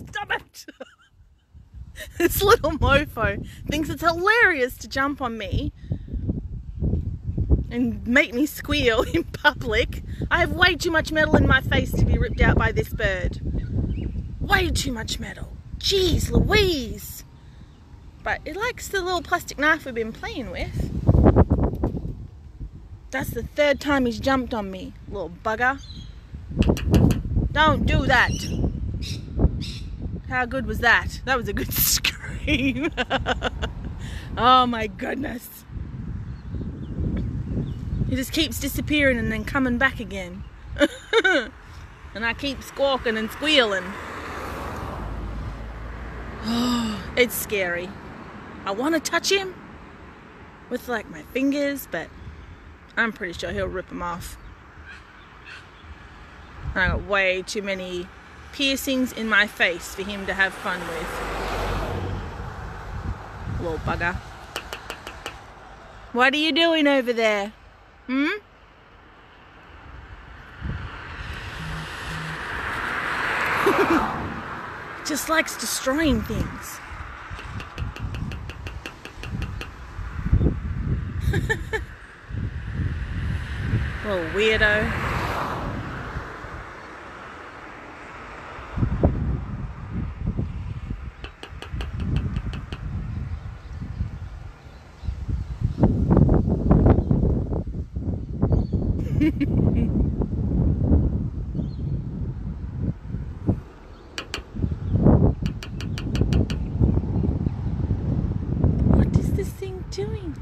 Stop it! This little mofo thinks it's hilarious to jump on me and make me squeal in public. I have way too much metal in my face to be ripped out by this bird. Way too much metal. Jeez Louise! But it likes the little plastic knife we've been playing with. That's the third time he's jumped on me, little bugger. Don't do that. How good was that? That was a good scream. Oh my goodness. He just keeps disappearing and then coming back again. And I keep squawking and squealing. It's scary. I want to touch him with like my fingers, but I'm pretty sure he'll rip them off. And I got way too many piercings in my face for him to have fun with. Little bugger. What are you doing over there? Hmm? Just likes destroying things. Little weirdo. What is this thing doing?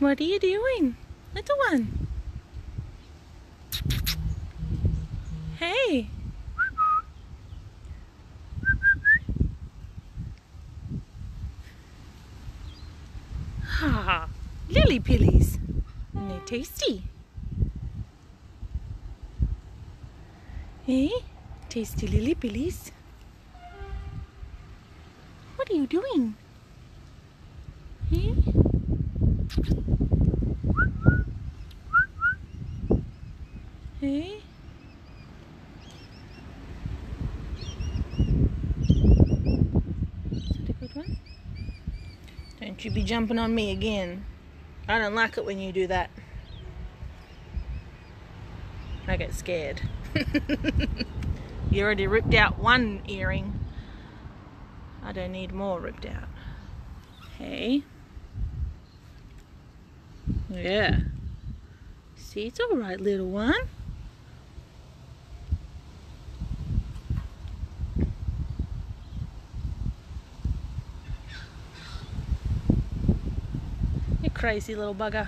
What are you doing, little one? Hey! Ha! Lily pillies. And they're tasty. Hey? Tasty lily pillies. What are you doing? Hey? Hey? Is that a good one? Don't you be jumping on me again. I don't like it when you do that. I get scared. You already ripped out one earring. I don't need more ripped out. Hey? Yeah. See, it's all right, little one. You crazy little bugger.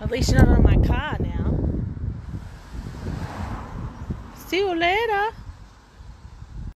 At least you're not on my car now. See you later.